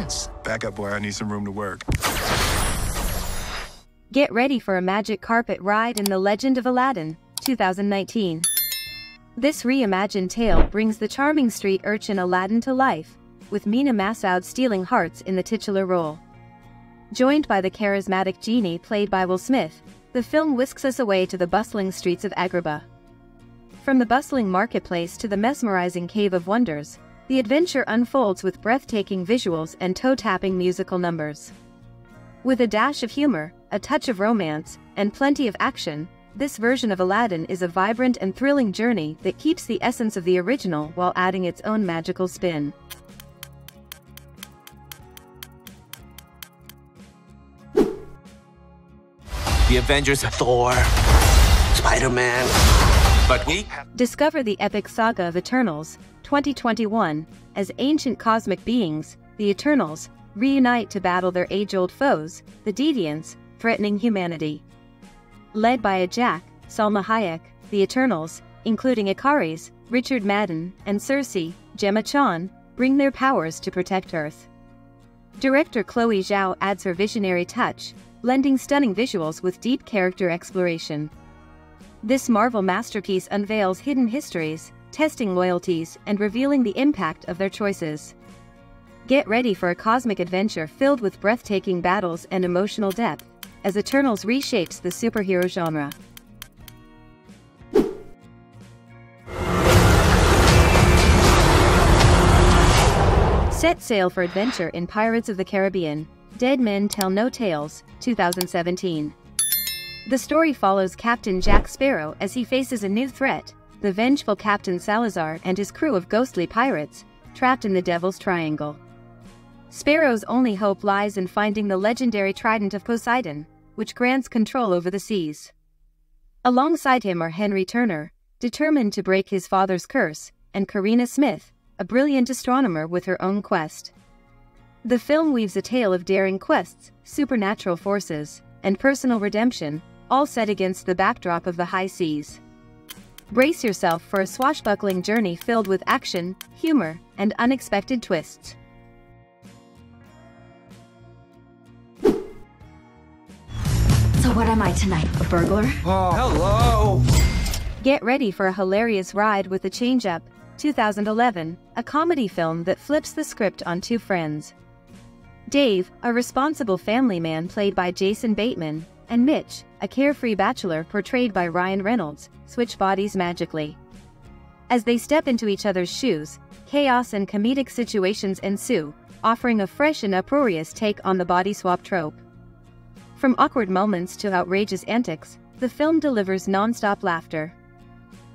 Torrance. Back up, boy. I need some room to work. Get ready for a magic carpet ride in The Legend of Aladdin, 2019. This reimagined tale brings the charming street urchin Aladdin to life, with Mena Massoud stealing hearts in the titular role. Joined by the charismatic genie played by Will Smith, the film whisks us away to the bustling streets of Agrabah. From the bustling marketplace to the mesmerizing Cave of Wonders, the adventure unfolds with breathtaking visuals and toe-tapping musical numbers. With a dash of humor, a touch of romance, and plenty of action, this version of Aladdin is a vibrant and thrilling journey that keeps the essence of the original while adding its own magical spin. The Avengers, Thor, Spider-Man, but we discover the epic saga of Eternals, 2021, as ancient cosmic beings, the Eternals, reunite to battle their age-old foes, the Deviants, threatening humanity. Led by Ajak, Salma Hayek, the Eternals, including Ikaris, Richard Madden, and Cersei, Gemma Chan, bring their powers to protect Earth. Director Chloe Zhao adds her visionary touch, blending stunning visuals with deep character exploration. This Marvel masterpiece unveils hidden histories, testing loyalties, and revealing the impact of their choices. Get ready for a cosmic adventure filled with breathtaking battles and emotional depth, as Eternals reshapes the superhero genre. Set sail for adventure in Pirates of the Caribbean: Dead Men Tell No Tales, 2017. The story follows Captain Jack Sparrow as he faces a new threat, the vengeful Captain Salazar and his crew of ghostly pirates, trapped in the Devil's Triangle. Sparrow's only hope lies in finding the legendary Trident of Poseidon, which grants control over the seas. Alongside him are Henry Turner, determined to break his father's curse, and Karina Smith, a brilliant astronomer with her own quest. The film weaves a tale of daring quests, supernatural forces, and personal redemption, all set against the backdrop of the high seas. Brace yourself for a swashbuckling journey filled with action, humor, and unexpected twists. So what am I tonight, a burglar? Oh, hello! Get ready for a hilarious ride with The Change Up, 2011, a comedy film that flips the script on two friends. Dave, a responsible family man played by Jason Bateman, and Mitch, a carefree bachelor portrayed by Ryan Reynolds, switch bodies magically. As they step into each other's shoes, chaos and comedic situations ensue, offering a fresh and uproarious take on the body swap trope. From awkward moments to outrageous antics, the film delivers non-stop laughter.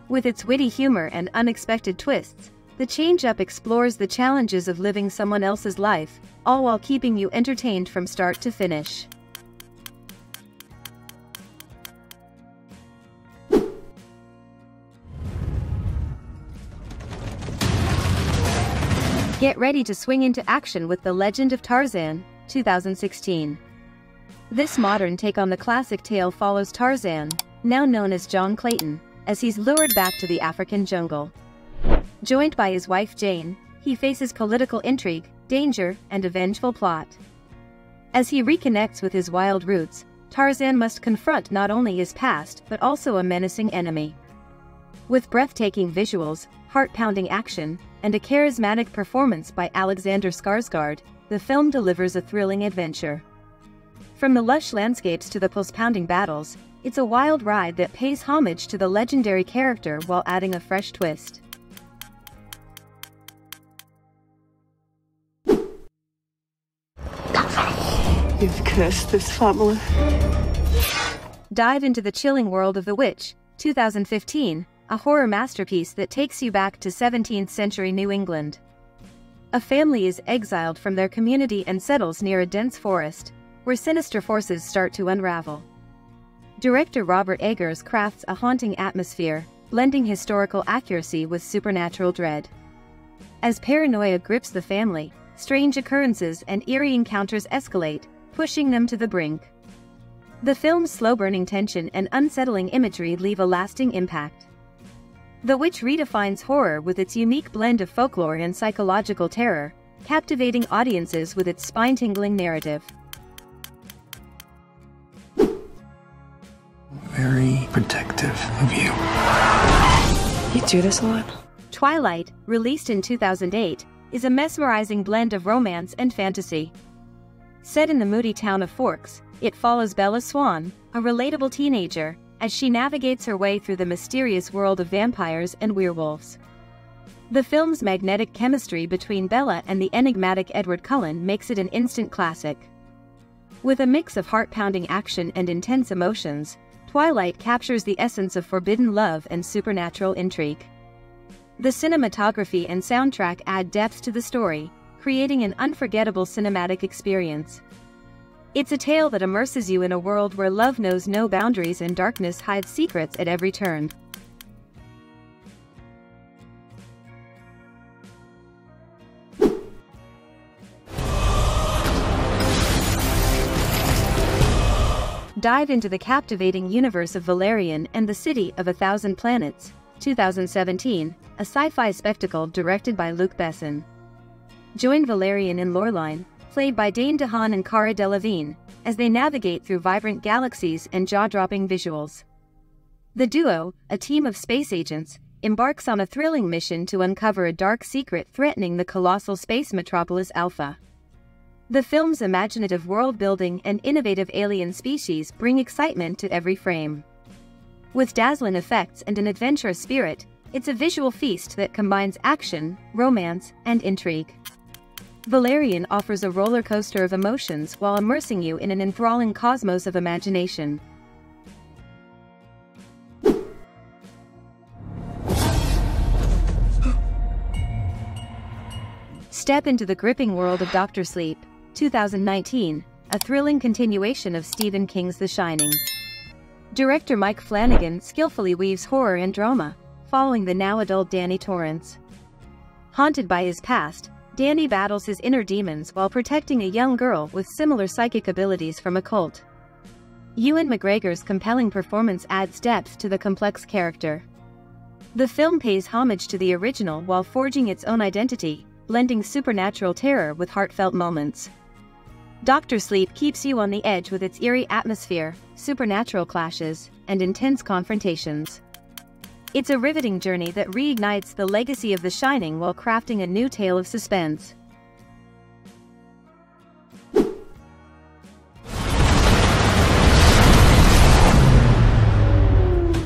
With its witty humor and unexpected twists, The Change Up explores the challenges of living someone else's life, all while keeping you entertained from start to finish. Get ready to swing into action with The Legend of Tarzan, 2016. This modern take on the classic tale follows Tarzan, now known as John Clayton, as he's lured back to the African jungle. Joined by his wife Jane, he faces political intrigue, danger, and a vengeful plot. As he reconnects with his wild roots, Tarzan must confront not only his past but also a menacing enemy. With breathtaking visuals, heart-pounding action, and a charismatic performance by Alexander Skarsgård, the film delivers a thrilling adventure. From the lush landscapes to the pulse-pounding battles, it's a wild ride that pays homage to the legendary character while adding a fresh twist. You've cursed this family. Dive into the chilling world of The Witch, 2015, a horror masterpiece that takes you back to 17th century New England. A family is exiled from their community and settles near a dense forest, where sinister forces start to unravel. Director Robert Eggers crafts a haunting atmosphere, blending historical accuracy with supernatural dread. As paranoia grips the family, strange occurrences and eerie encounters escalate, pushing them to the brink. The film's slow-burning tension and unsettling imagery leave a lasting impact. The Witch redefines horror with its unique blend of folklore and psychological terror, captivating audiences with its spine-tingling narrative. Very protective of you. You do this a lot? Twilight, released in 2008, is a mesmerizing blend of romance and fantasy. Set in the moody town of Forks, it follows Bella Swan, a relatable teenager, as she navigates her way through the mysterious world of vampires and werewolves. The film's magnetic chemistry between Bella and the enigmatic Edward Cullen makes it an instant classic. With a mix of heart-pounding action and intense emotions, Twilight captures the essence of forbidden love and supernatural intrigue. The cinematography and soundtrack add depth to the story, creating an unforgettable cinematic experience. It's a tale that immerses you in a world where love knows no boundaries and darkness hides secrets at every turn. Dive into the captivating universe of Valerian and the City of a Thousand Planets, 2017, a sci-fi spectacle directed by Luc Besson. Join Valerian and Loreline, played by Dane DeHaan and Cara Delevingne, as they navigate through vibrant galaxies and jaw-dropping visuals. The duo, a team of space agents, embarks on a thrilling mission to uncover a dark secret threatening the colossal space metropolis Alpha. The film's imaginative world-building and innovative alien species bring excitement to every frame. With dazzling effects and an adventurous spirit, it's a visual feast that combines action, romance, and intrigue. Valerian offers a roller coaster of emotions while immersing you in an enthralling cosmos of imagination. Step into the gripping world of Dr. Sleep, 2019, a thrilling continuation of Stephen King's The Shining. Director Mike Flanagan skillfully weaves horror and drama, following the now-adult Danny Torrance. Haunted by his past, Danny battles his inner demons while protecting a young girl with similar psychic abilities from a cult. Ewan McGregor's compelling performance adds depth to the complex character. The film pays homage to the original while forging its own identity, blending supernatural terror with heartfelt moments. Dr. Sleep keeps you on the edge with its eerie atmosphere, supernatural clashes, and intense confrontations. It's a riveting journey that reignites the legacy of The Shining while crafting a new tale of suspense.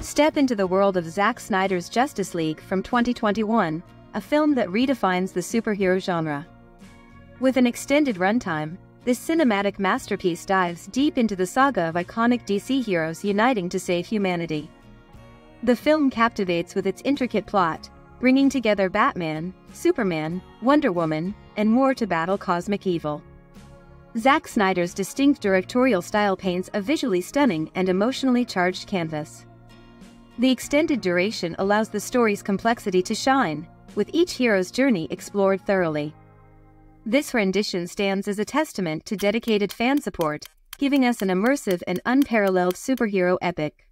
Step into the world of Zack Snyder's Justice League from 2021, a film that redefines the superhero genre. With an extended runtime, this cinematic masterpiece dives deep into the saga of iconic DC heroes uniting to save humanity. The film captivates with its intricate plot, bringing together Batman, Superman, Wonder Woman, and more to battle cosmic evil. Zack Snyder's distinct directorial style paints a visually stunning and emotionally charged canvas. The extended duration allows the story's complexity to shine, with each hero's journey explored thoroughly. This rendition stands as a testament to dedicated fan support, giving us an immersive and unparalleled superhero epic.